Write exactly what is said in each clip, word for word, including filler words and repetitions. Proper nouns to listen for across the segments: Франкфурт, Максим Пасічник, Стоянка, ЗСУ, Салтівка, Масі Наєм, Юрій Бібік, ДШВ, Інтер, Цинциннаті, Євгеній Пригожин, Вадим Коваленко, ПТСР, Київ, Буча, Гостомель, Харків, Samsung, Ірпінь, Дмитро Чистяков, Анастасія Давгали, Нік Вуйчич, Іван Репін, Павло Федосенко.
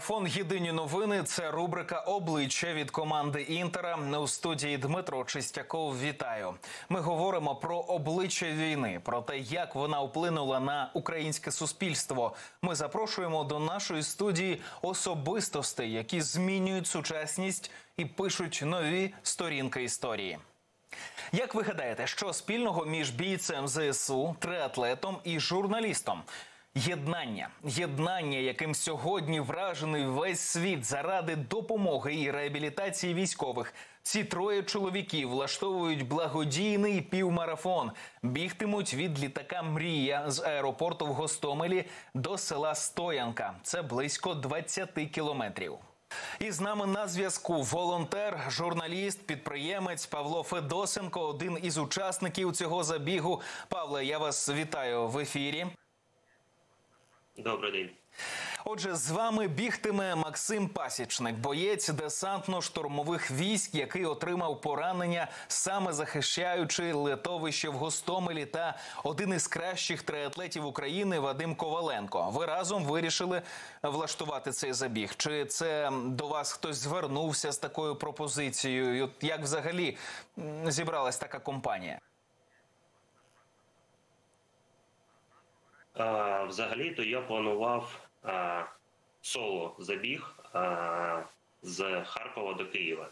Марафон «Єдині новини» – це рубрика «Обличчя» від команди «Інтера». У студії Дмитро Чистяков. Вітаю. Ми говоримо про обличчя війни, про те, як вона вплинула на українське суспільство. Ми запрошуємо до нашої студії особистостей, які змінюють сучасність і пишуть нові сторінки історії. Як ви гадаєте, що спільного між бійцем ЗСУ, триатлетом і журналістом? Єднання. Єднання, яким сьогодні вражений весь світ заради допомоги і реабілітації військових. Ці троє чоловіків влаштовують благодійний півмарафон. Бігтимуть від літака «Мрія» з аеропорту в Гостомелі до села Стоянка. Це близько двадцять кілометрів. І з нами на зв'язку волонтер, журналіст, підприємець Павло Федосенко, один із учасників цього забігу. Павле, я вас вітаю в ефірі. Добрий день. Отже, з вами бігтиме Максим Пасічник, боєць десантно-штурмових військ, який отримав поранення, саме захищаючи летовище в Гостомелі, та один із кращих триатлетів України Вадим Коваленко. Ви разом вирішили влаштувати цей забіг. Чи це до вас хтось звернувся з такою пропозицією? Як взагалі зібралась така компанія? Взагалі-то я планував а, соло забіг а, з Харкова до Києва.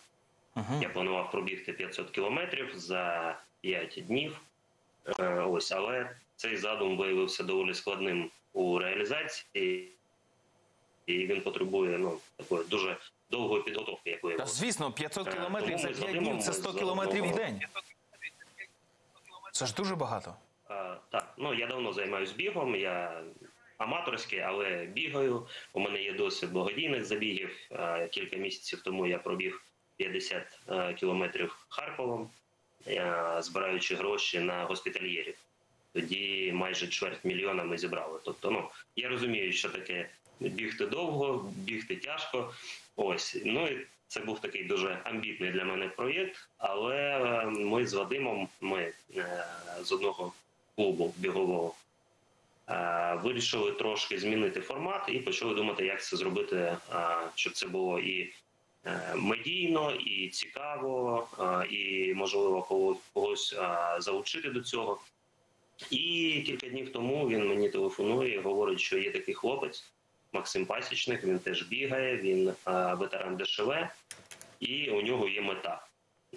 Ага. Я планував пробігти п'ятсот кілометрів за п'ять днів. А, ось, але цей задум виявився доволі складним у реалізації. І він потребує ну, такої дуже довгої підготовки, як виявилося. Звісно, п'ятсот кілометрів за п'ять днів – це сто кілометрів в день. Це ж дуже багато. Так, ну я давно займаюся бігом, я аматорський, але бігаю. У мене є досвід благодійних забігів. Кілька місяців тому я пробіг п'ятдесят кілометрів Харковом, збираючи гроші на госпітальєрів. Тоді майже чверть мільйона ми зібрали. Тобто, ну, я розумію, що таке бігти довго, бігти тяжко. Ось, ну і це був такий дуже амбітний для мене проєкт, але ми з Вадимом, ми з одного клубу бігового, вирішили трошки змінити формат і почали думати, як це зробити, щоб це було і медійно, і цікаво, і, можливо, когось залучити до цього. І кілька днів тому він мені телефонує і говорить, що є такий хлопець, Максим Пасічник, він теж бігає, він а, ветеран Д Ш В, і у нього є мета.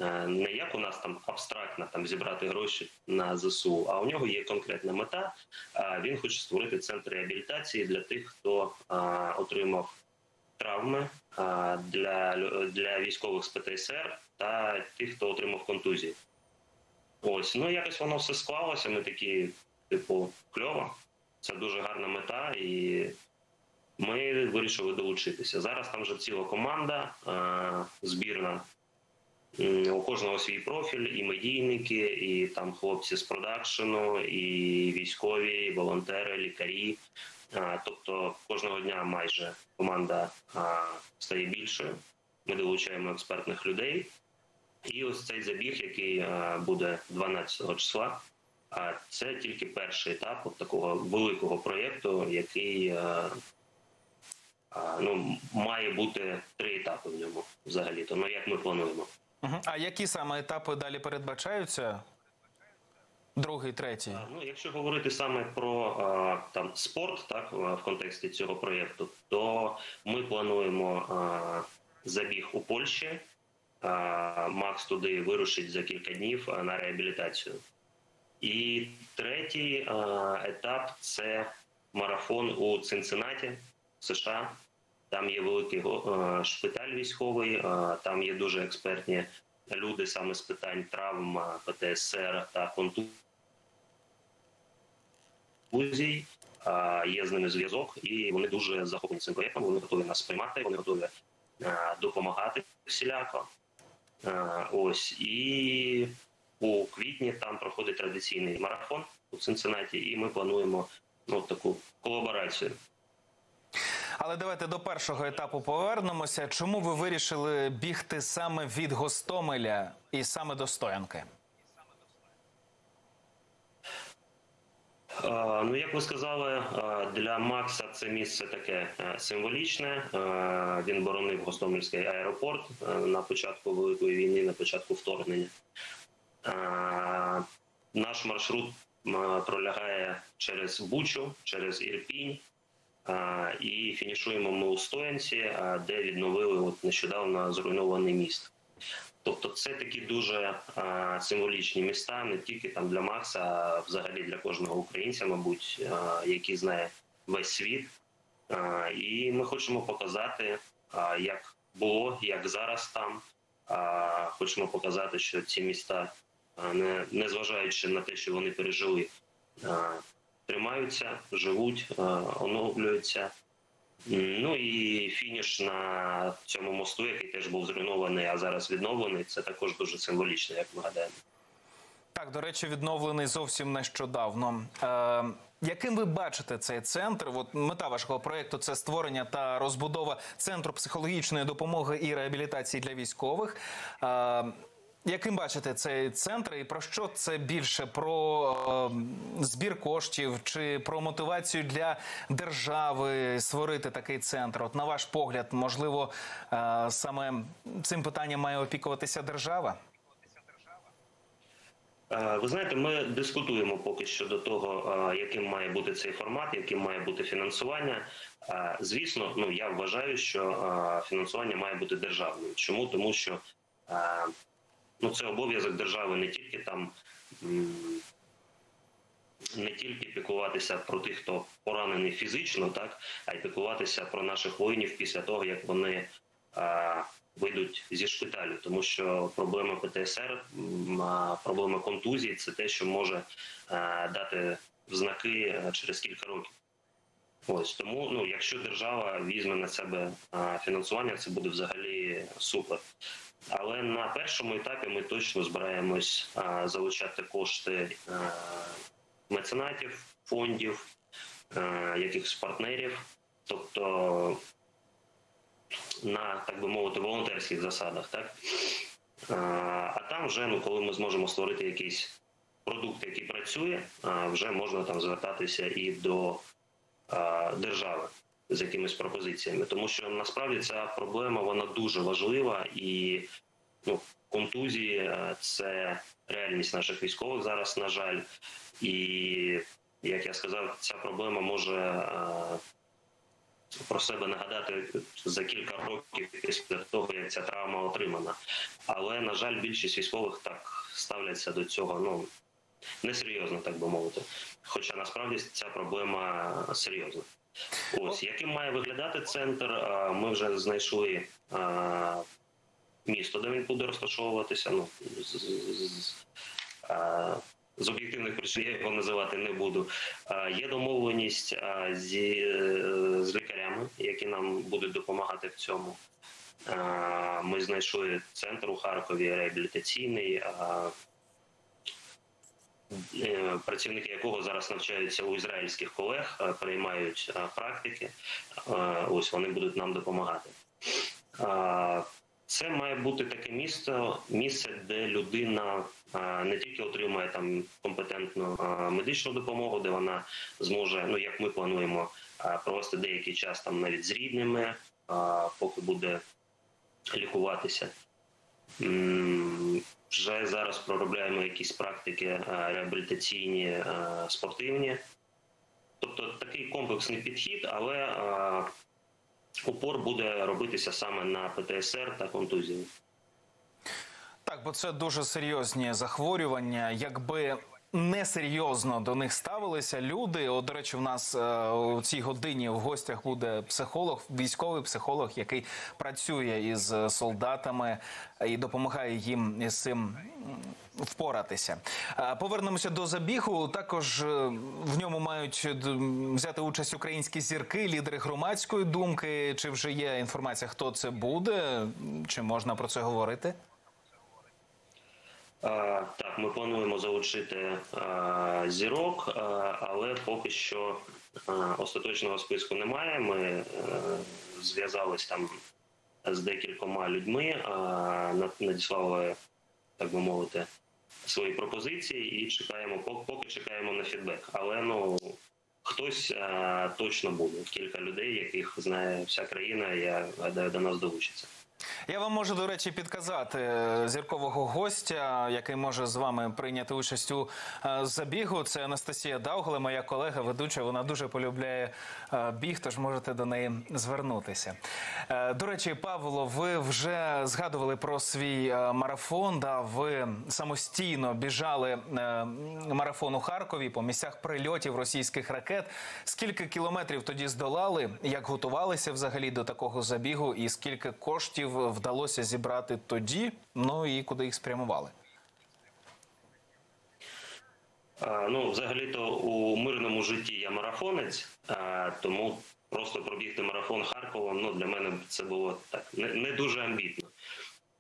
А, не як у нас там абстрактно там, зібрати гроші на З С У, а у нього є конкретна мета. А, він хоче створити центр реабілітації для тих, хто а, отримав травми, а, для, для військових з П Т С Ер та тих, хто отримав контузії. Ось, ну якось воно все склалося, ми такі, типу, кльово. Це дуже гарна мета і... Ми вирішили долучитися. Зараз там вже ціла команда, збірна. У кожного свій профіль, і медійники, і там хлопці з продакшену, і військові, і волонтери, лікарі. Тобто кожного дня майже команда стає більшою. Ми долучаємо експертних людей. І ось цей забіг, який буде дванадцятого числа, це тільки перший етап такого великого проєкту, який... Ну, має бути три етапи в ньому взагалі-то, ну, як ми плануємо. А які саме етапи далі передбачаються? Другий, третій? Ну, якщо говорити саме про там, спорт, так, в контексті цього проєкту, то ми плануємо забіг у Польщі. Макс туди вирушить за кілька днів на реабілітацію. І третій етап – це марафон у Цинциннаті, С Ш А. Там є великий шпиталь військовий, там є дуже експертні люди саме з питань травм, П Т С Ер та контузій. Є з ними зв'язок, і вони дуже захоплені цим проєктом, вони готові нас приймати, вони готові допомагати всіляко. Ось. І у квітні там проходить традиційний марафон у Цинциннаті, і ми плануємо ну, таку колаборацію. Але давайте до першого етапу повернемося. Чому ви вирішили бігти саме від Гостомеля і саме до Стоянки? Ну, як ви сказали, для Макса це місце таке символічне. Він боронив Гостомельський аеропорт на початку Великої війни, на початку вторгнення. Наш маршрут пролягає через Бучу, через Ірпінь. І фінішуємо ми у Стоянці, де відновили от нещодавно зруйнований міст. Тобто це такі дуже а, символічні міста, не тільки там для Макса, а взагалі для кожного українця, мабуть, а, який знає весь світ. А, і ми хочемо показати, а, як було, як зараз там. А, хочемо показати, що ці міста, а, не, незважаючи на те, що вони пережили, а, тримаються, живуть, а, оновлюються. Ну і фініш на цьому мосту, який теж був зруйнований, а зараз відновлений, це також дуже символічно, як ми гадаємо. Так, до речі, відновлений зовсім нещодавно. Е, яким ви бачите цей центр? От мета вашого проєкту – це створення та розбудова центру психологічної допомоги і реабілітації для військових. Е, Яким бачите цей центр і про що це більше? Про е, збір коштів чи про мотивацію для держави створити такий центр? От на ваш погляд, можливо, е, саме цим питанням має опікуватися держава? Ви знаєте, ми дискутуємо поки що до того, яким має бути цей формат, яким має бути фінансування. Звісно, ну я вважаю, що фінансування має бути державним. Чому? Тому що... Ну, це обов'язок держави не тільки там, не тільки піклуватися про тих, хто поранений фізично, так, а й піклуватися про наших воїнів після того, як вони а, вийдуть зі шпиталю. Тому що проблема Пе Те Ес Ер, а, проблема контузії – це те, що може а, дати знаки через кілька років. Ось, тому, ну, якщо держава візьме на себе а, фінансування, це буде взагалі супер. Але на першому етапі ми точно збираємось а, залучати кошти а, меценатів, фондів, а, якихось партнерів, тобто на, так би мовити, волонтерських засадах. Так? А, а там вже, ну, коли ми зможемо створити якийсь продукт, який працює, а, вже можна там звертатися і до а, держави з якимись пропозиціями, тому що насправді ця проблема, вона дуже важлива і, ну, контузії – це реальність наших військових зараз, на жаль, і, як я сказав, ця проблема може а, про себе нагадати за кілька років після того, як ця травма отримана. Але, на жаль, більшість військових так ставляться до цього, ну, несерйозно, так би мовити. Хоча, насправді, ця проблема серйозна. Ось, яким має виглядати центр, ми вже знайшли місто, де він буде розташовуватися. Ну, з, з, з, з об'єктивних причин я його називати не буду. Є домовленість зі, з лікарями, які нам будуть допомагати в цьому. Ми знайшли центр у Харкові реабілітаційний, працівники якого зараз навчаються у ізраїльських колег, приймають практики, ось вони будуть нам допомагати. Це має бути таке місце, місце, де людина не тільки отримає там компетентну медичну допомогу, де вона зможе, ну як ми плануємо, провести деякий час там навіть з рідними, поки буде лікуватися. Вже зараз проробляємо якісь практики реабілітаційні, спортивні. Тобто такий комплексний підхід, але упор буде робитися саме на Пе Те Ес Ер та контузії. Так, бо це дуже серйозні захворювання. Якби несерйозно до них ставилися люди, от, до речі, в нас у цій годині в гостях буде психолог, військовий психолог, який працює із солдатами і допомагає їм із цим впоратися. Повернемося до забігу. Також в ньому мають взяти участь українські зірки, лідери громадської думки. Чи вже є інформація, хто це буде? Чи можна про це говорити? А, так, ми плануємо залучити а, зірок, а, але поки що а, остаточного списку немає. Ми зв'язались там з декількома людьми, а, надіслали, так би мовити, свої пропозиції і чекаємо, поки чекаємо на фідбек. Але ну хтось а, точно буде. Кілька людей, яких знає вся країна, я гадаю, до нас долучиться. Я вам можу, до речі, підказати зіркового гостя, який може з вами прийняти участь у забігу. Це Анастасія Давгали, моя колега, ведуча. Вона дуже полюбляє біг, тож можете до неї звернутися. До речі, Павло, ви вже згадували про свій марафон. Да, ви самостійно біжали марафон у Харкові по місцях прильотів російських ракет. Скільки кілометрів тоді здолали? Як готувалися взагалі до такого забігу? І скільки коштів вдалося зібрати тоді, ну і куди їх спрямували? А, ну, взагалі-то у мирному житті я марафонець, а, тому просто пробігти марафон Харкова, ну, для мене це було так, не, не дуже амбітно.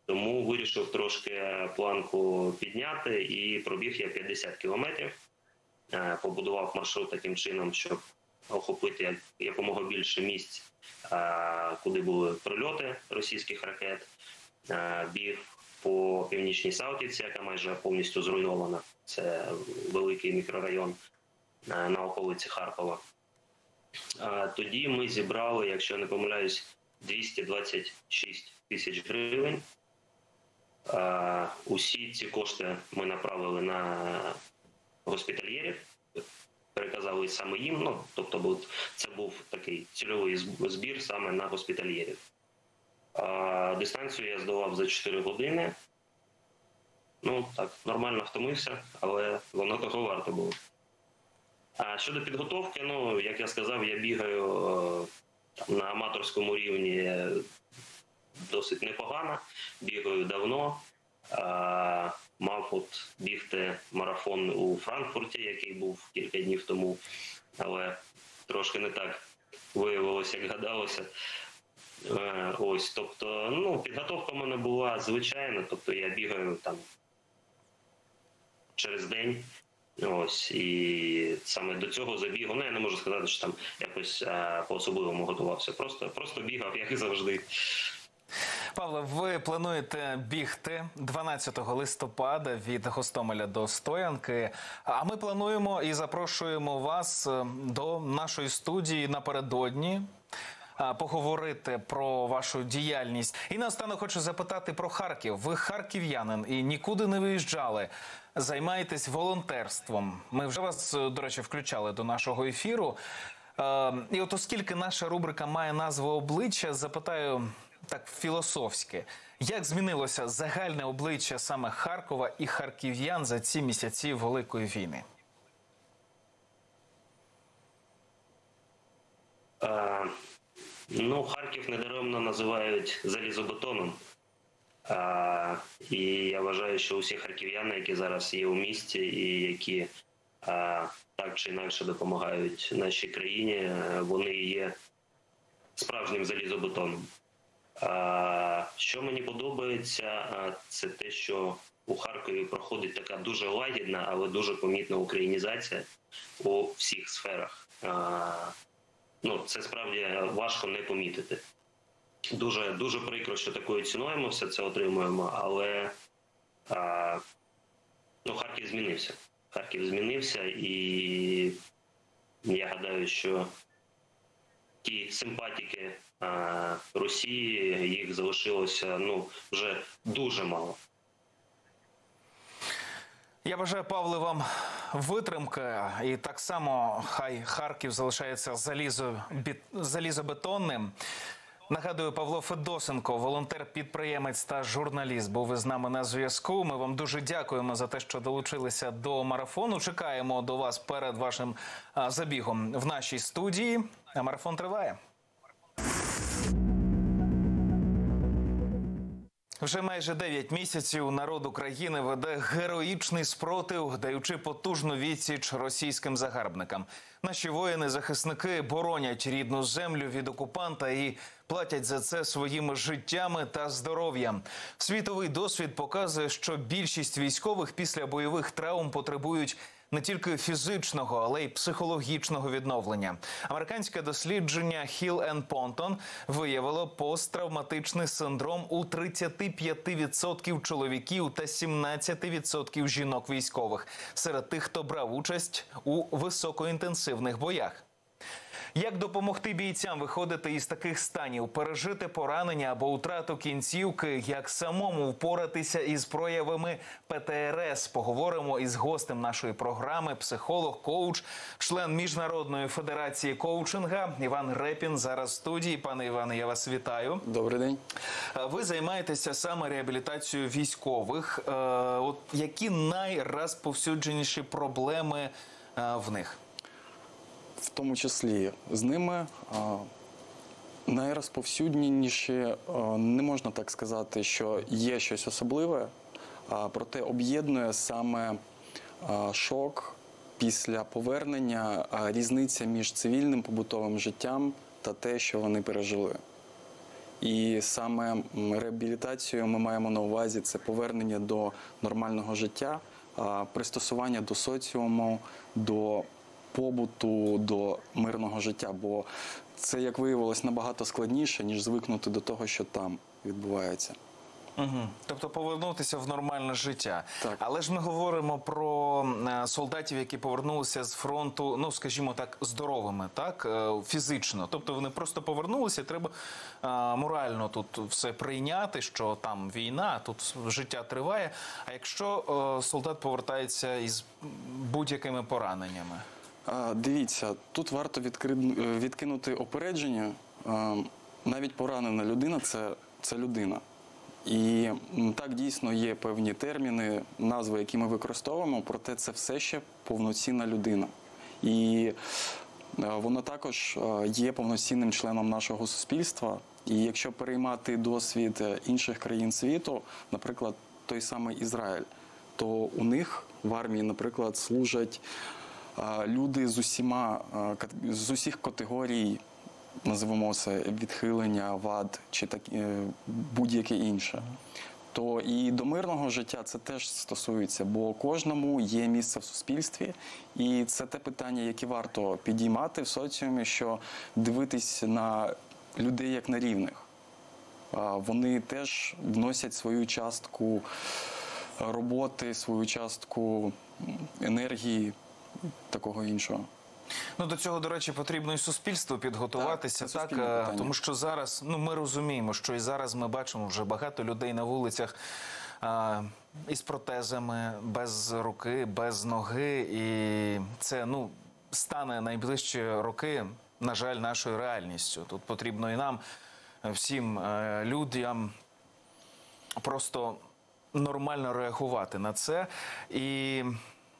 Тому вирішив трошки планку підняти і пробіг я п'ятдесят кілометрів. А, побудував маршрут таким чином, щоб охопити якомога більше місць, куди були прильоти російських ракет. Біг по північній Салтівці, яка майже повністю зруйнована. Це великий мікрорайон на околиці Харкова. Тоді ми зібрали, якщо не помиляюсь, двісті двадцять шість тисяч гривень. Усі ці кошти ми направили на госпітальєрів. Переказали саме їм, ну, тобто це був такий цільовий збір саме на госпітальєрів. А дистанцію я здолав за чотири години. Ну, так, нормально втомився, але воно того варто було. А щодо підготовки, ну, як я сказав, я бігаю там, на аматорському рівні досить непогано, бігаю давно. А, мав от бігти марафон у Франкфурті, який був кілька днів тому, але трошки не так виявилося, як гадалося. А, ось, тобто, ну, підготовка в мене була звичайна, тобто я бігаю там через день, ось, і саме до цього забігу, ну, я не можу сказати, що там якось а, по-особливому готувався, просто, просто бігав, як і завжди. Павло, ви плануєте бігти дванадцятого листопада від Гостомеля до Стоянки, а ми плануємо і запрошуємо вас до нашої студії напередодні поговорити про вашу діяльність. І наостанок хочу запитати про Харків. Ви харків'янин і нікуди не виїжджали. Займаєтесь волонтерством. Ми вже вас, до речі, включали до нашого ефіру. І от оскільки наша рубрика має назву «Обличчя», запитаю так філософськи. Як змінилося загальне обличчя саме Харкова і харків'ян за ці місяці Великої війни? А, ну, Харків недаремно називають залізобетоном. А, і я вважаю, що усі харків'яни, які зараз є у місті і які а, так чи інакше допомагають нашій країні, вони є справжнім залізобетоном. Що мені подобається, це те, що у Харкові проходить така дуже лагідна, але дуже помітна українізація у всіх сферах. Ну, це справді важко не помітити. Дуже, дуже прикро, що такою ціною ми все це отримуємо, але ну, Харків змінився. Харків змінився, і я гадаю, що ті симпатіки а, Росії, їх залишилося ну, вже дуже мало. Я бажаю, Павле, вам витримки. І так само хай Харків залишається залізобетонним. Нагадую, Павло Федосенко, волонтер-підприємець та журналіст, був із нами на зв'язку. Ми вам дуже дякуємо за те, що долучилися до марафону. Чекаємо до вас перед вашим забігом в нашій студії. Марафон триває. Вже майже дев'ять місяців народ України веде героїчний спротив, даючи потужну відсіч російським загарбникам. Наші воїни-захисники боронять рідну землю від окупанта і платять за це своїми життями та здоров'ям. Світовий досвід показує, що більшість військових після бойових травм потребують не тільки фізичного, але й психологічного відновлення. Американське дослідження Hill енд Ponton виявило посттравматичний синдром у тридцять п'ять відсотків чоловіків та сімнадцять відсотків жінок військових серед тих, хто брав участь у високоінтенсивних боях. Як допомогти бійцям виходити із таких станів, пережити поранення або втрату кінцівки, як самому впоратися із проявами Пе Те Ер Ес, поговоримо із гостем нашої програми, психолог, коуч, член Міжнародної федерації коучинга Іван Репін зараз в студії. Пане Іване, я вас вітаю. Добрий день. Ви займаєтеся саме реабілітацією військових. От які найрозповсюдженіші проблеми в них? В тому числі з ними найрозповсюдніші, не можна так сказати, що є щось особливе, проте об'єднує саме шок після повернення, різниця між цивільним побутовим життям та те, що вони пережили. І саме реабілітацію ми маємо на увазі – це повернення до нормального життя, пристосування до соціуму, до побуту, до мирного життя, бо це, як виявилось, набагато складніше, ніж звикнути до того, що там відбувається. Угу. Тобто повернутися в нормальне життя. Так. Але ж ми говоримо про солдатів, які повернулися з фронту, ну, скажімо так, здоровими, так, фізично. Тобто вони просто повернулися, треба морально тут все прийняти, що там війна, тут життя триває. А якщо солдат повертається із будь-якими пораненнями? Дивіться, тут варто відкинути опередження. Навіть поранена людина – це, це людина. І так, дійсно, є певні терміни, назви, які ми використовуємо, проте це все ще повноцінна людина. І вона також є повноцінним членом нашого суспільства. І якщо переймати досвід інших країн світу, наприклад, той самий Ізраїль, то у них в армії, наприклад, служать люди з усіма, з усіх категорій, називаємо це відхилення, вад чи будь-яке інше. То і до мирного життя це теж стосується, бо кожному є місце в суспільстві. І це те питання, яке варто підіймати в соціумі, що дивитись на людей як на рівних. Вони теж вносять свою частку роботи, свою частку енергії, такого іншого. Ну, до цього, до речі, потрібно і суспільству підготуватися, так, так, тому що зараз, ну, ми розуміємо, що і зараз ми бачимо вже багато людей на вулицях а, із протезами, без руки, без ноги, і це, ну, стане найближчі роки, на жаль, нашою реальністю. Тут потрібно і нам, всім а, людям, просто нормально реагувати на це. І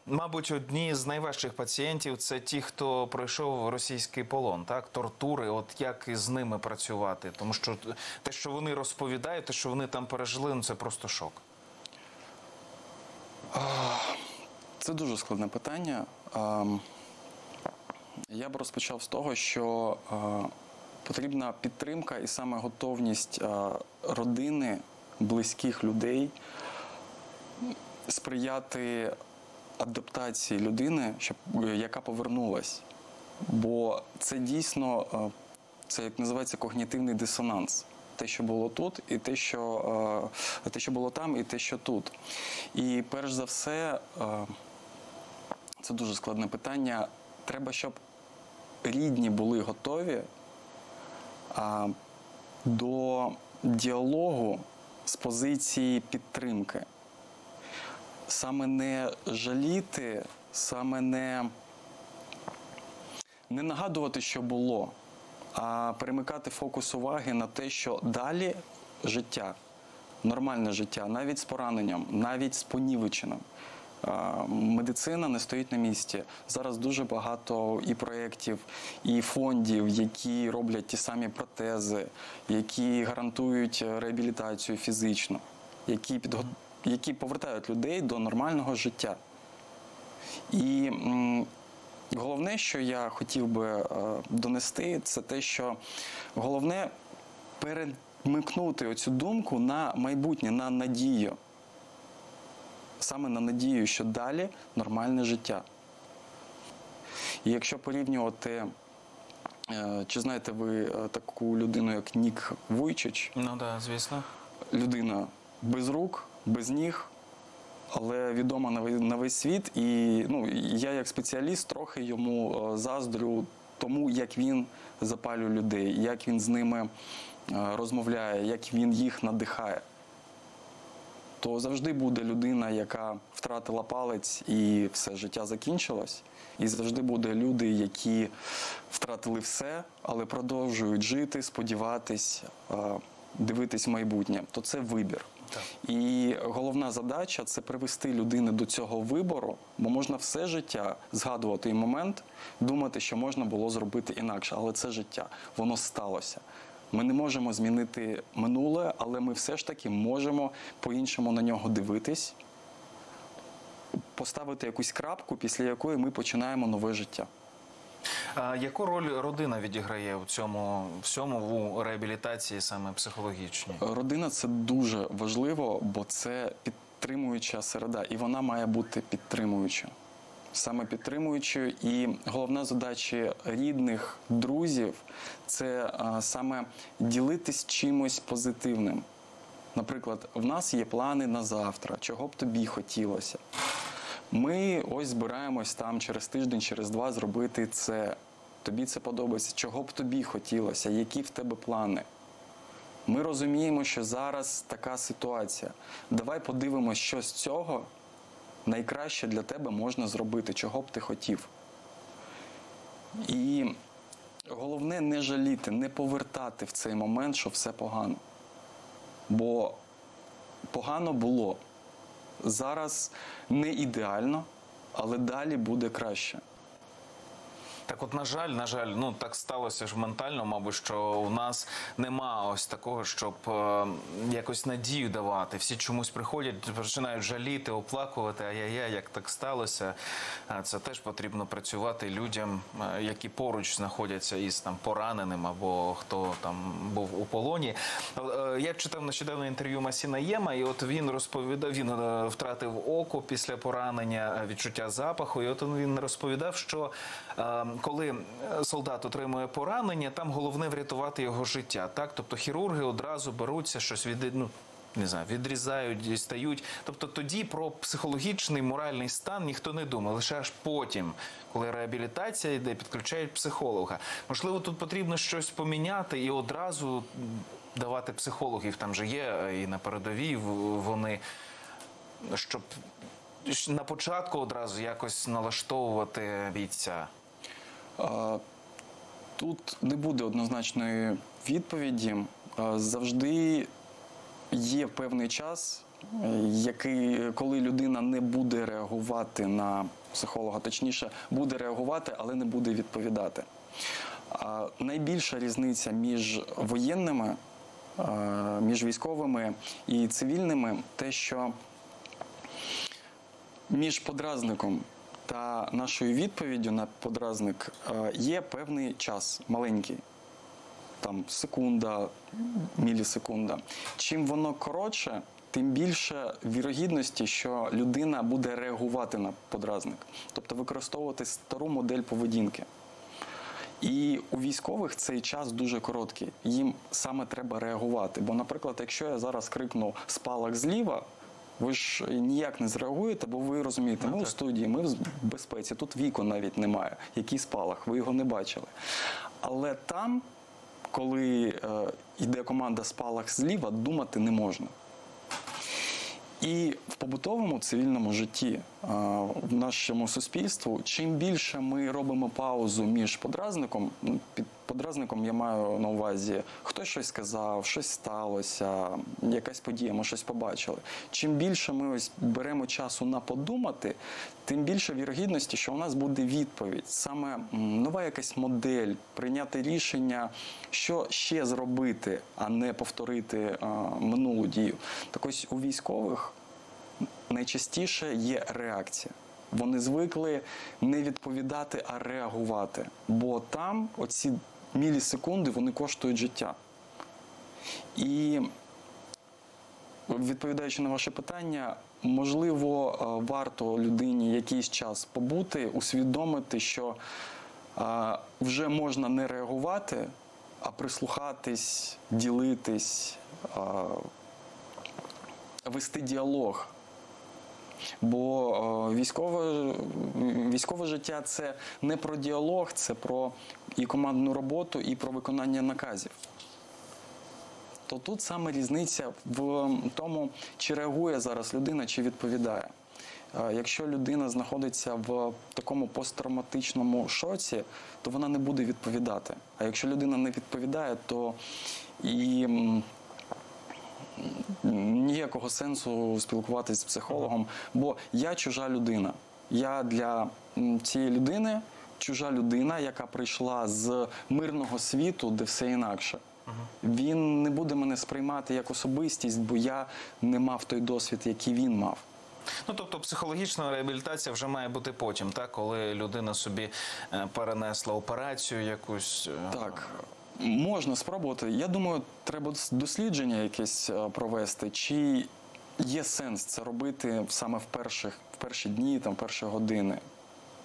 мабуть, одні з найважчих пацієнтів – це ті, хто пройшов російський полон, так? Тортури, от як із ними працювати? Тому що те, що вони розповідають, те, що вони там пережили, ну, це просто шок. Це дуже складне питання. Я б розпочав з того, що потрібна підтримка і саме готовність родини, близьких людей сприяти адаптації людини, щоб, яка повернулась. Бо це дійсно, це як називається когнітивний дисонанс. Те, що було тут, і те, що, те, що було там, і те, що тут. І перш за все, це дуже складне питання, треба, щоб рідні були готові до діалогу з позиції підтримки. Саме не жаліти, саме не, не нагадувати, що було, а перемикати фокус уваги на те, що далі життя, нормальне життя, навіть з пораненням, навіть з понівеченням. Медицина не стоїть на місці. Зараз дуже багато і проєктів, і фондів, які роблять ті самі протези, які гарантують реабілітацію фізично, які підготують, які повертають людей до нормального життя. І головне, що я хотів би донести, це те, що головне перемикнути оцю думку на майбутнє, на надію. Саме на надію, що далі нормальне життя. І якщо порівнювати, чи знаєте ви таку людину, як Нік Вуйчич? Ну да, звісно. Людина без рук, без ніг, але відома на весь світ. І ну, я як спеціаліст трохи йому заздрю тому, як він запалює людей, як він з ними розмовляє, як він їх надихає. То завжди буде людина, яка втратила палець і все, життя закінчилось. І завжди буде люди, які втратили все, але продовжують жити, сподіватись, дивитись в майбутнє. То це вибір. Так. І головна задача – це привести людину до цього вибору, бо можна все життя згадувати і момент, думати, що можна було зробити інакше. Але це життя, воно сталося. Ми не можемо змінити минуле, але ми все ж таки можемо по-іншому на нього дивитись, поставити якусь крапку, після якої ми починаємо нове життя. А яку роль родина відіграє в цьому всьому, в реабілітації саме психологічній? Родина – це дуже важливо, бо це підтримуюча середа, і вона має бути підтримуючою. Саме підтримуючою. І головна задача рідних, друзів – це а, саме ділитись чимось позитивним. Наприклад, в нас є плани на завтра, чого б тобі хотілося. Ми ось збираємось там через тиждень, через два зробити це. Тобі це подобається, чого б тобі хотілося, які в тебе плани. Ми розуміємо, що зараз така ситуація. Давай подивимося, що з цього найкраще для тебе можна зробити, чого б ти хотів. І головне не жаліти, не повертати в цей момент, що все погано. Бо погано було. Зараз не ідеально, але далі буде краще. Так от, на жаль, на жаль, ну так сталося ж ментально, мабуть, що у нас нема ось такого, щоб е, якось надію давати. Всі чомусь приходять, починають жаліти, оплакувати, ай-яй-яй, як так сталося. Це теж потрібно працювати людям, які поруч знаходяться із там пораненим або хто там був у полоні. Я читав нещодавно інтерв'ю Масі Наєма, і от він розповідав, він втратив око після поранення, відчуття запаху, і от він розповідав, що е, коли солдат отримує поранення, там головне врятувати його життя, так? Тобто хірурги одразу беруться, щось від, ну, не знаю, відрізають, дістають. Тобто тоді про психологічний, моральний стан ніхто не думає. Лише аж потім, коли реабілітація йде, підключають психолога. Можливо, тут потрібно щось поміняти і одразу давати психологів. Там же є і на передовій вони, щоб на початку одразу якось налаштовувати бійця. Тут не буде однозначної відповіді. Завжди є певний час, який, коли людина не буде реагувати на психолога, точніше, буде реагувати, але не буде відповідати. Найбільша різниця між воєнними, між військовими і цивільними – те, що між подразником та нашою відповіддю на подразник є певний час, маленький, там секунда, мілісекунда. Чим воно коротше, тим більше вірогідності, що людина буде реагувати на подразник. Тобто використовувати стару модель поведінки. І у військових цей час дуже короткий. Їм саме треба реагувати. Бо, наприклад, якщо я зараз крикну «спалах зліва», ви ж ніяк не зреагуєте, бо ви розумієте, ми у студії, ми в безпеці, тут вікон навіть немає, який спалах, ви його не бачили. Але там, коли е, йде команда «спалах зліва», думати не можна. І в побутовому цивільному житті, е, в нашому суспільству, чим більше ми робимо паузу між подразником, під подразником я маю на увазі, хтось щось сказав, щось сталося, якась подія, ми щось побачили. Чим більше ми ось беремо часу на подумати, тим більше вірогідності, що у нас буде відповідь. Саме нова якась модель, прийняти рішення, що ще зробити, а не повторити а, минулу дію. Так ось у військових найчастіше є реакція. Вони звикли не відповідати, а реагувати. Бо там оці мілісекунди, вони коштують життя. І, відповідаючи на ваше питання, можливо, варто людині якийсь час побути, усвідомити, що вже можна не реагувати, а прислухатись, ділитись, вести діалог. Бо військове, військове життя – це не про діалог, це про і командну роботу, і про виконання наказів. То тут саме різниця в тому, чи реагує зараз людина, чи відповідає. Якщо людина знаходиться в такому посттравматичному шоці, то вона не буде відповідати. А якщо людина не відповідає, то і ніякого сенсу спілкуватися з психологом, бо я чужа людина. Я для цієї людини чужа людина, яка прийшла з мирного світу, де все інакше. Він не буде мене сприймати як особистість, бо я не мав той досвід, який він мав. Ну, тобто психологічна реабілітація вже має бути потім, так? Коли людина собі перенесла операцію якусь. Так, можна спробувати. Я думаю, треба дослідження якесь провести, чи є сенс це робити саме в, перших, в перші дні, там, в перші години.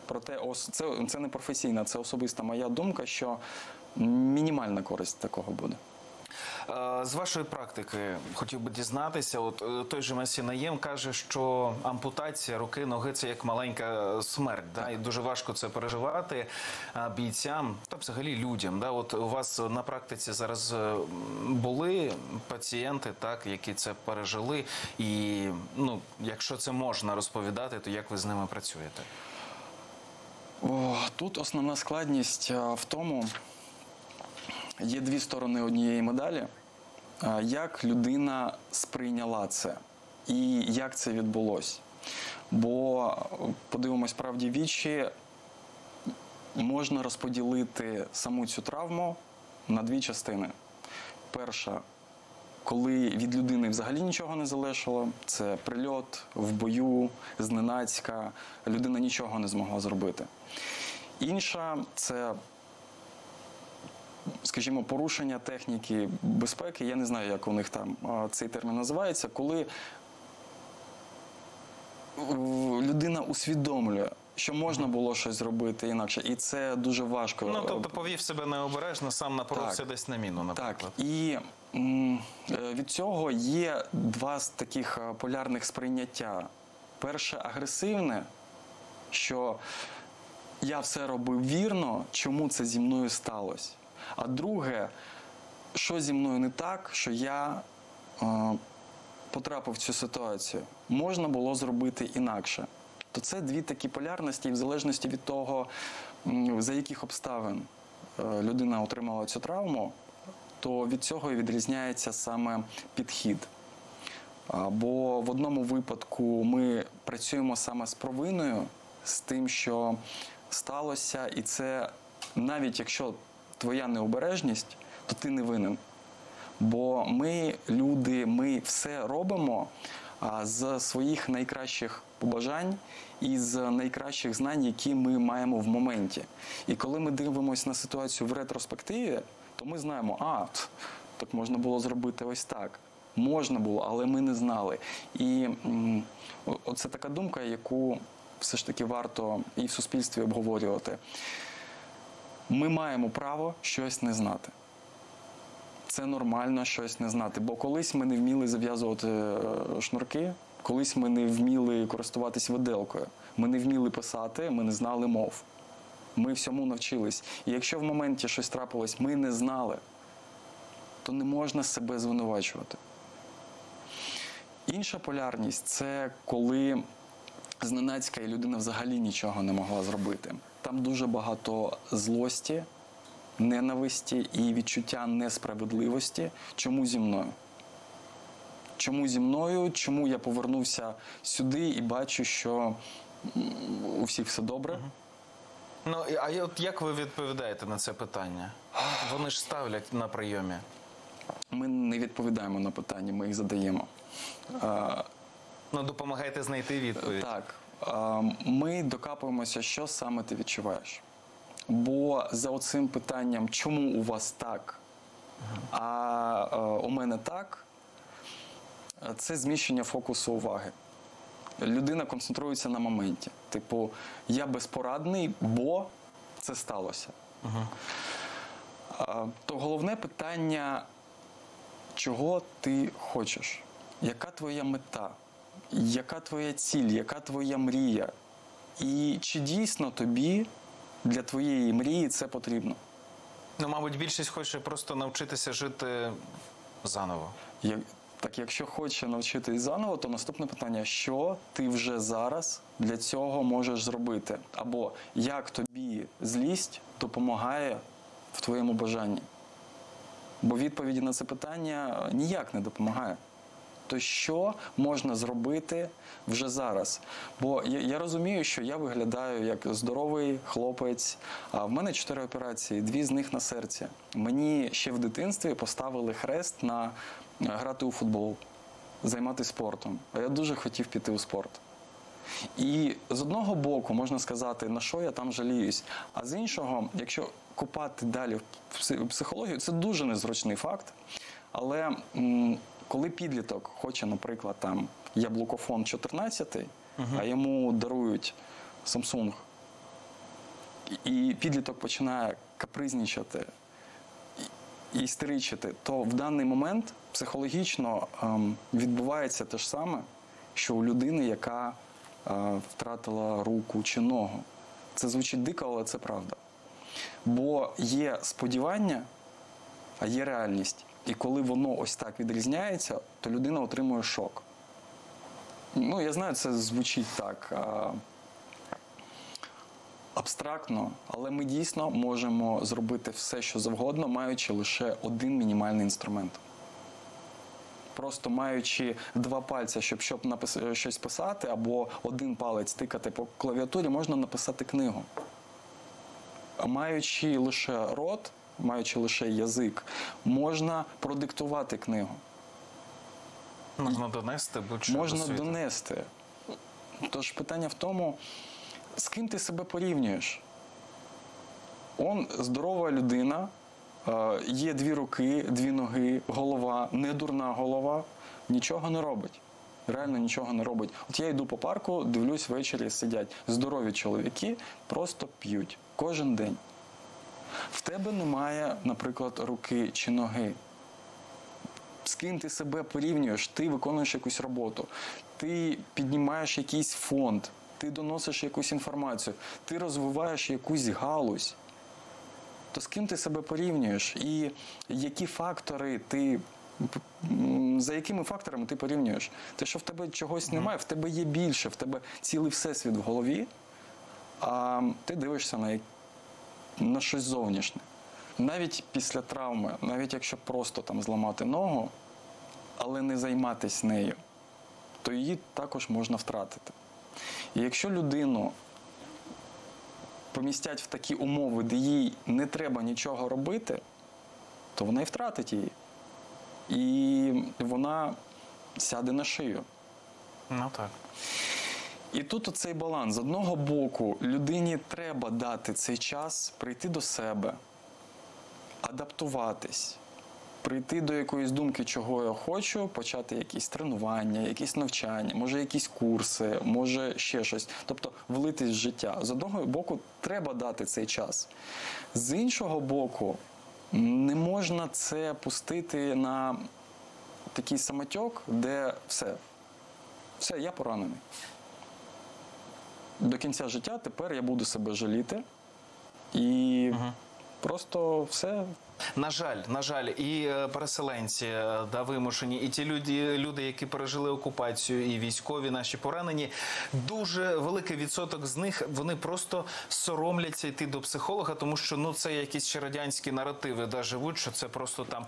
Проте це, це не професійна, це особиста моя думка, що мінімальна користь такого буде. З вашої практики хотів би дізнатися, от той же Масі Наєм каже, що ампутація руки, ноги – це як маленька смерть, да? І дуже важко це переживати бійцям та взагалі людям. Да? От у вас на практиці зараз були пацієнти, так, які це пережили, і ну, якщо це можна розповідати, то як ви з ними працюєте? О, тут основна складність в тому, є дві сторони однієї медалі, як людина сприйняла це і як це відбулося. Бо, подивимось правді в очі, можна розподілити саму цю травму на дві частини. Перша, коли від людини взагалі нічого не залишило, це прильот, в бою, зненацька, людина нічого не змогла зробити. Інша – це, скажімо, порушення техніки безпеки, я не знаю, як у них там цей термін називається, коли людина усвідомлює, що можна було щось зробити інакше, і це дуже важко. Ну, тобто повів себе необережно, сам напоровся десь на міну, наприклад. Так, і від цього є два з таких полярних сприйняття. Перше – агресивне, що я все робив вірно, чому це зі мною сталося. А друге, що зі мною не так, що я е, потрапив в цю ситуацію. Можна було зробити інакше. То це дві такі полярності, і в залежності від того, за яких обставин людина отримала цю травму, то від цього і відрізняється саме підхід. Бо в одному випадку ми працюємо саме з провиною, з тим, що сталося, і це навіть якщо твоя необережність, то ти не винен. Бо ми, люди, ми все робимо з своїх найкращих побажань і з найкращих знань, які ми маємо в моменті. І коли ми дивимося на ситуацію в ретроспективі, то ми знаємо, а, так можна було зробити ось так. Можна було, але ми не знали. І оце така думка, яку все ж таки варто і в суспільстві обговорювати. Ми маємо право щось не знати. Це нормально щось не знати, бо колись ми не вміли зав'язувати шнурки, колись ми не вміли користуватись виделкою, ми не вміли писати, ми не знали мов. Ми всьому навчились. І якщо в моменті щось трапилось, ми не знали, то не можна себе звинувачувати. Інша полярність – це коли зненацька і людина взагалі нічого не могла зробити. Там дуже багато злості, ненависті і відчуття несправедливості. Чому зі мною? Чому зі мною? Чому я повернувся сюди і бачу, що у всіх все добре? Ну, а от як ви відповідаєте на це питання? Вони ж ставлять на прийомі. Ми не відповідаємо на питання, ми їх задаємо. Ну, допомагаєте знайти відповідь. Так. Ми докапуємося, що саме ти відчуваєш. Бо за оцим питанням, чому у вас так, а е, у мене так, це зміщення фокусу уваги. Людина концентрується на моменті. Типу, я безпорадний, бо це сталося. Uh-huh. То головне питання, чого ти хочеш? Яка твоя мета? Яка твоя ціль? Яка твоя мрія? І чи дійсно тобі для твоєї мрії це потрібно? Ну, мабуть, більшість хоче просто навчитися жити заново. Я... Так, якщо хочеш навчитись заново, то наступне питання, що ти вже зараз для цього можеш зробити? Або як тобі злість допомагає в твоєму бажанні? Бо відповіді на це питання ніяк не допомагає. То що можна зробити вже зараз? Бо я, я розумію, що я виглядаю як здоровий хлопець. А в мене чотири операції, дві з них на серці. Мені ще в дитинстві поставили хрест на грати у футбол, займатися спортом. А я дуже хотів піти у спорт. І з одного боку можна сказати, на що я там жаліюсь. А з іншого, якщо копати далі в психологію, це дуже незручний факт. Але м- коли підліток хоче, наприклад, там яблукофон чотирнадцятий, угу. а йому дарують Samsung, і підліток починає капризничати, істеричити, то в даний момент психологічно ем, відбувається те ж саме, що у людини, яка е, втратила руку чи ногу. Це звучить дико, але це правда. Бо є сподівання, а є реальність. І коли воно ось так відрізняється, то людина отримує шок. Ну, я знаю, це звучить так е, абстрактно, але ми дійсно можемо зробити все, що завгодно, маючи лише один мінімальний інструмент. Просто маючи два пальця, щоб, щоб напис... щось писати, або один палець тикати по клавіатурі, можна написати книгу. Маючи лише рот, маючи лише язик, можна продиктувати книгу. Можна донести, будь-що. Можна донести. Тож питання в тому, з ким ти себе порівнюєш? Он здорова людина, є дві руки, дві ноги, голова, не дурна голова, нічого не робить. Реально нічого не робить. От я йду по парку, дивлюсь, ввечері сидять здорові чоловіки, просто п'ють. Кожен день. В тебе немає, наприклад, руки чи ноги. З ким ти себе порівнюєш? Ти виконуєш якусь роботу, ти піднімаєш якийсь фонд, ти доносиш якусь інформацію, ти розвиваєш якусь галузь. То з ким ти себе порівнюєш? І які фактори ти, за якими факторами ти порівнюєш? Те, що в тебе чогось немає, в тебе є більше, в тебе цілий всесвіт в голові, а ти дивишся на, на щось зовнішнє. Навіть після травми, навіть якщо просто там зламати ногу, але не займатися нею, то її також можна втратити. І якщо людину помістять в такі умови, де їй не треба нічого робити, то вона і втратить її. І вона сяде на шию. Ну так. І тут оцей баланс. З одного боку, людині треба дати цей час прийти до себе, адаптуватись, прийти до якоїсь думки, чого я хочу, почати якісь тренування, якісь навчання, може якісь курси, може ще щось. Тобто влитись в життя. З одного боку, треба дати цей час. З іншого боку, не можна це пустити на такий самотьок, де все, все, я поранений. До кінця життя тепер я буду себе жаліти і угу. просто все. На жаль, на жаль, і переселенці да, вимушені, і ті люди, люди, які пережили окупацію, і військові наші поранені, дуже великий відсоток з них, вони просто соромляться йти до психолога, тому що ну, це якісь ще радянські наративи да, живуть, що це просто там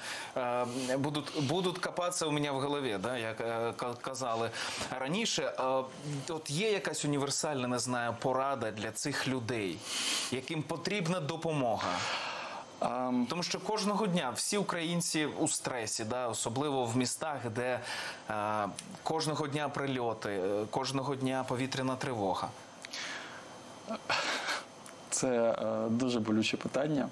е, будуть, будуть копатися у мене в голові, да, як е, казали раніше. Е, от є якась універсальна, не знаю, порада для цих людей, яким потрібна допомога. Тому що кожного дня всі українці у стресі, да, особливо в містах, де е, кожного дня прильоти, кожного дня повітряна тривога. Це е, дуже болюче питання.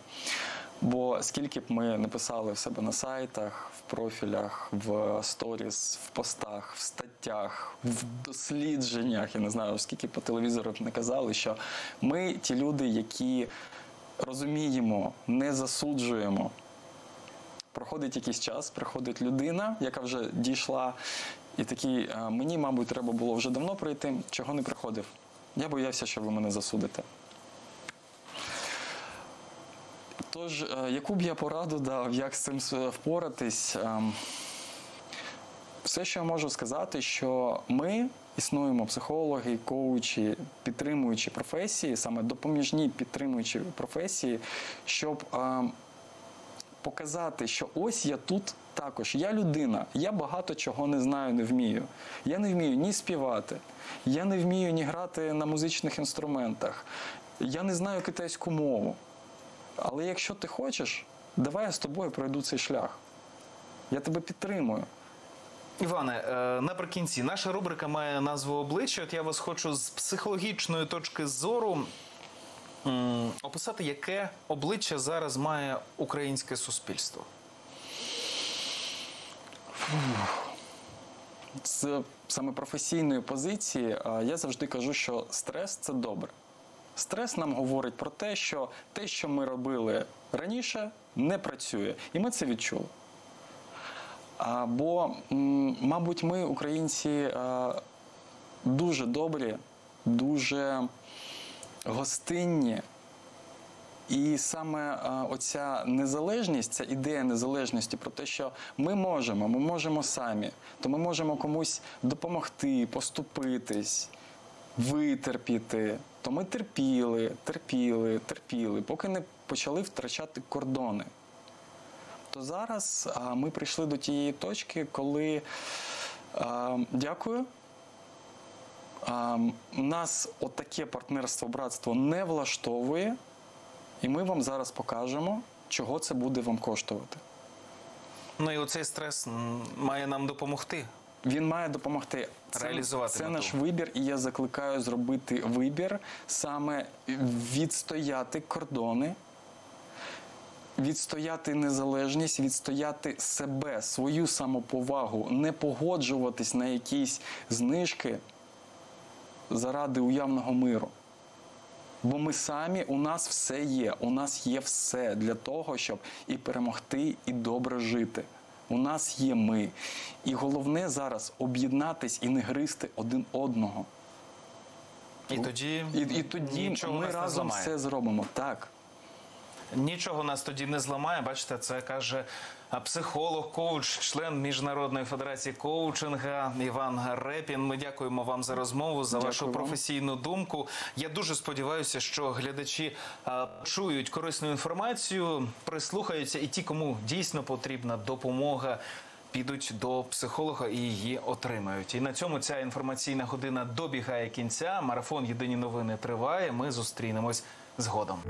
Бо скільки б ми не писали в себе на сайтах, в профілях, в сторіс, в постах, в статтях, в дослідженнях, я не знаю, скільки по телевізору б не казали, що ми ті люди, які розуміємо, не засуджуємо. Проходить якийсь час, приходить людина, яка вже дійшла, і такий, мені, мабуть, треба було вже давно прийти, чого не приходив. Я боявся, що ви мене засудите. Тож, яку б я пораду дав, як з цим впоратись? Все, що я можу сказати, що ми існуємо, психологи, коучі, підтримуючі професії, саме допоміжні підтримуючі професії, щоб показати, що ось я тут також. Я людина, я багато чого не знаю, не вмію. Я не вмію ні співати, я не вмію ні грати на музичних інструментах, я не знаю китайську мову. Але якщо ти хочеш, давай я з тобою пройду цей шлях. Я тебе підтримую. Іване, наприкінці, наша рубрика має назву «Обличчя». От я вас хочу з психологічної точки зору описати, яке обличчя зараз має українське суспільство. З саме професійної позиції я завжди кажу, що стрес – це добре. Стрес нам говорить про те, що те, що ми робили раніше, не працює. І ми це відчули. А, бо, м, мабуть, ми, українці, а, дуже добрі, дуже гостинні. І саме а, оця незалежність, ця ідея незалежності про те, що ми можемо, ми можемо самі, то ми можемо комусь допомогти, поступитись, витерпіти. То ми терпіли, терпіли, терпіли, поки не почали втрачати кордони. То зараз а, ми прийшли до тієї точки, коли а, дякую, а, нас отаке партнерство, братство не влаштовує, і ми вам зараз покажемо, чого це буде вам коштувати. Ну і оцей стрес має нам допомогти. Він має допомогти. Це, це наш вибір, і я закликаю зробити вибір, саме відстояти кордони, відстояти незалежність, відстояти себе, свою самоповагу, не погоджуватись на якісь знижки заради уявного миру. Бо ми самі, у нас все є, у нас є все для того, щоб і перемогти, і добре жити. У нас є ми. І головне зараз об'єднатись і не гризти один одного. І тоді, і, і тоді ми разом все зробимо. Так. Нічого нас тоді не зламає. Бачите, це каже психолог, коуч, член Міжнародної федерації коучинга Іван Репін. Ми дякуємо вам за розмову, за Дякую вашу вам. професійну думку. Я дуже сподіваюся, що глядачі а, чують корисну інформацію, прислухаються, і ті, кому дійсно потрібна допомога, підуть до психолога і її отримають. І на цьому ця інформаційна година добігає кінця. Марафон «Єдині новини» триває. Ми зустрінемось згодом.